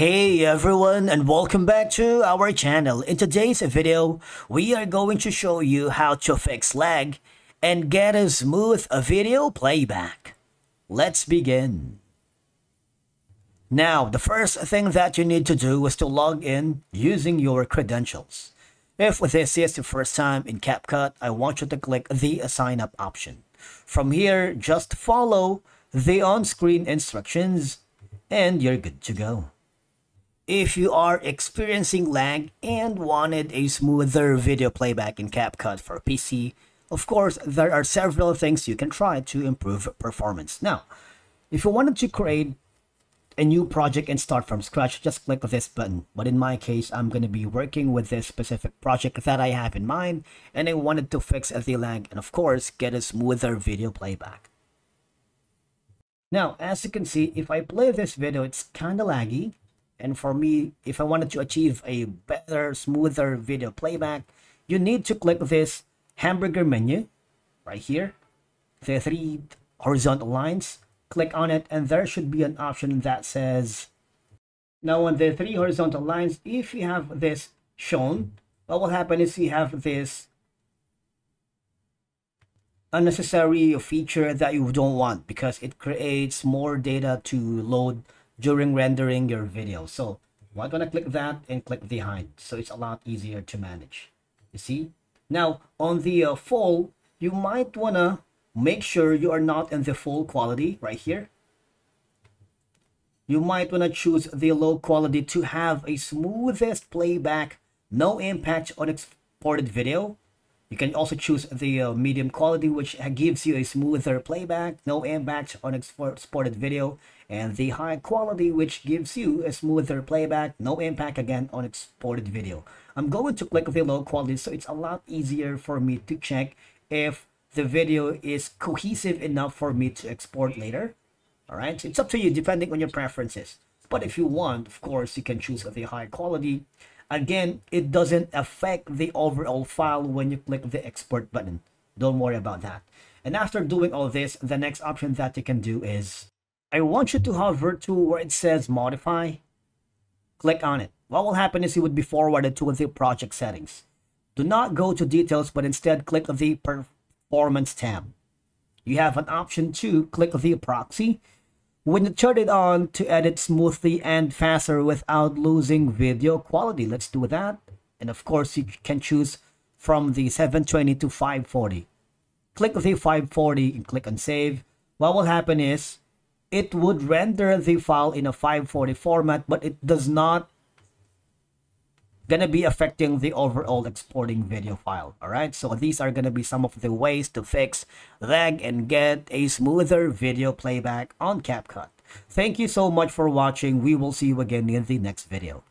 Hey everyone, and welcome back to our channel. In today's video, we are going to show you how to fix lag and get a smooth video playback. Let's begin. Now, the first thing that you need to do is to log in using your credentials. If this is your first time in CapCut, I want you to click the sign up option. From here, just follow the on-screen instructions and you're good to go. If you are experiencing lag and wanted a smoother video playback in CapCut for PC, of course, there are several things you can try to improve performance. Now, if you wanted to create a new project and start from scratch, just click this button. But in my case, I'm going to be working with this specific project that I have in mind, and I wanted to fix the lag and, of course, get a smoother video playback. Now, as you can see, if I play this video, it's kind of laggy. And for me, if I wanted to achieve a better, smoother video playback, you need to click this hamburger menu right here, the three horizontal lines. Click on it, and there should be an option that says, now on the three horizontal lines, if you have this shown, what will happen is you have this unnecessary feature that you don't want because it creates more data to load during rendering your video. So I'm gonna click that and click the hide. So it's a lot easier to manage. You see? Now on the full, you might wanna make sure you are not in the full quality right here. You might wanna choose the low quality to have a smoothest playback, no impact on exported video. You can also choose the medium quality, which gives you a smoother playback, no impact on exported video, and the high quality, which gives you a smoother playback, no impact again on exported video. I'm going to click the low quality, so it's a lot easier for me to check if the video is cohesive enough for me to export later. All right, it's up to you depending on your preferences. But if you want, of course, you can choose the high quality. Again, it doesn't affect the overall file when you click the export button. Don't worry about that. And after doing all this, the next option that you can do is, I want you to hover to where it says modify. Click on it. What will happen is you would be forwarded to the project settings. Do not go to details, but instead click the performance tab. You have an option to click the proxy. When you turn it on, to edit smoothly and faster without losing video quality. Let's do that. And of course, you can choose from the 720 to 540. Click the 540 and click on save. What will happen is it would render the file in a 540 format, but it does not gonna be affecting the overall exporting video file. All right, so these are gonna be some of the ways to fix lag and get a smoother video playback on CapCut. Thank you so much for watching. We will see you again in the next video.